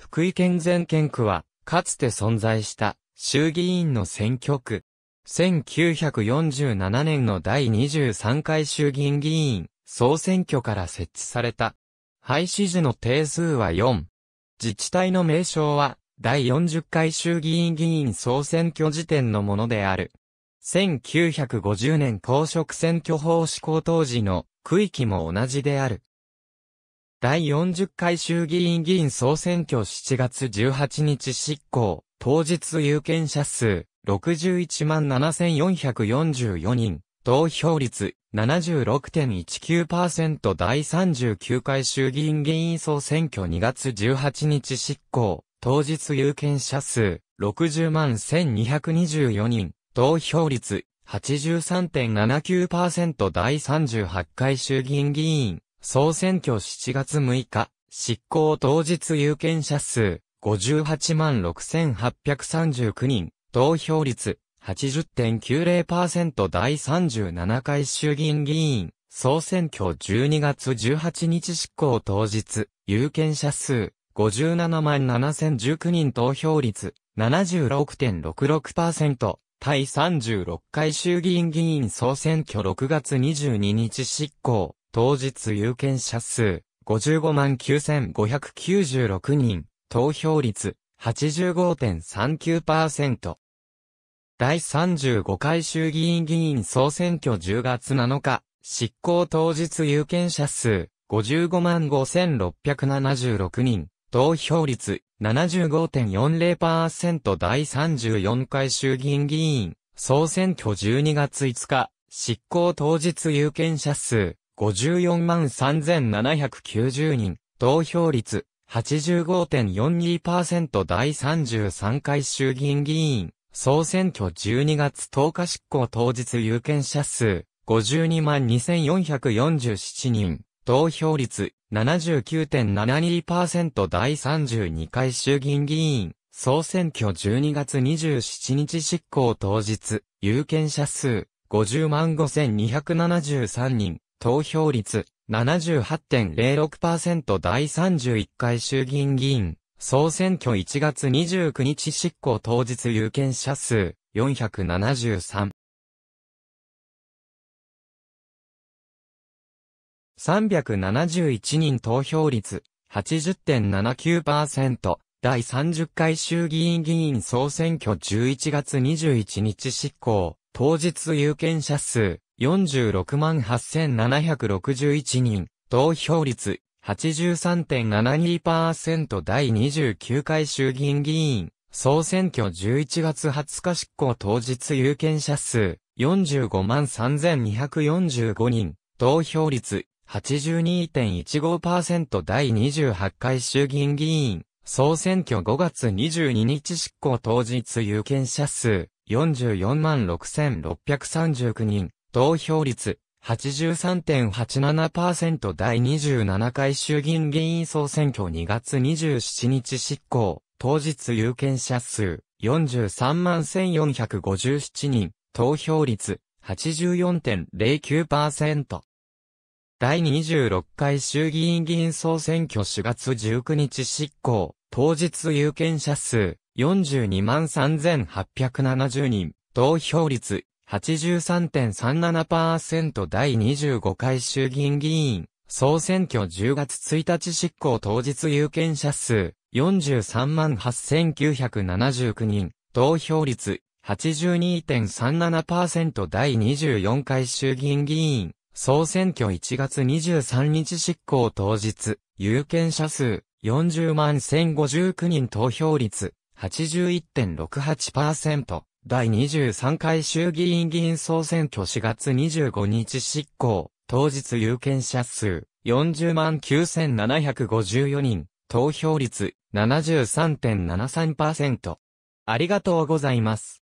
福井県全県区は、かつて存在した衆議院の選挙区。1947年の第23回衆議院議員総選挙から設置された。廃止時の定数は4。自治体の名称は、第40回衆議院議員総選挙時点のものである。1950年公職選挙法施行当時の区域も同じである。第40回衆議院議員総選挙7月18日執行、当日有権者数617444人、投票率 76.19% 第39回衆議院議員総選挙2月18日執行、当日有権者数601224人。投票率 83.79% 第38回衆議院議員総選挙7月6日執行当日有権者数586839人投票率 80.90% 第37回衆議院議員総選挙12月18日執行当日有権者数577019人投票率 76.66%第36回衆議院議員総選挙6月22日執行、当日有権者数、559596人、投票率、85.39%。第35回衆議院議員総選挙10月7日、執行当日有権者数、555676人、投票率、75.40% 第34回衆議院議員、総選挙12月5日、執行当日有権者数、543,790 人、投票率、85.42% 第33回衆議院議員、総選挙12月10日執行当日有権者数、522,447 人、投票率、79.72% 第32回衆議院議員、総選挙12月27日執行当日、有権者数、505,273 人、投票率、78.06% 第31回衆議院議員、総選挙1月29日執行当日有権者数、473。371人投票率 80.79% 第30回衆議院議員総選挙11月21日執行当日有権者数 468,761 人投票率 83.72% 第29回衆議院議員総選挙11月20日執行当日有権者数 453,245 人投票率82.15% 第28回衆議院議員、総選挙5月22日執行当日有権者数、446,639 人、投票率、83.87% 第27回衆議院議員総選挙2月27日執行、当日有権者数、431,457 人、投票率、84.09%。第26回衆議院議員総選挙4月19日執行、当日有権者数、423,870 人、投票率、83.37% 第25回衆議院議員、総選挙10月1日執行当日有権者数、438,979 人、投票率、82.37% 第24回衆議院議員、総選挙1月23日執行当日、有権者数、401,059 人投票率、81.68%、第23回衆議院議員総選挙4月25日執行、当日有権者数、409,754 人、投票率、73.73%。ありがとうございます。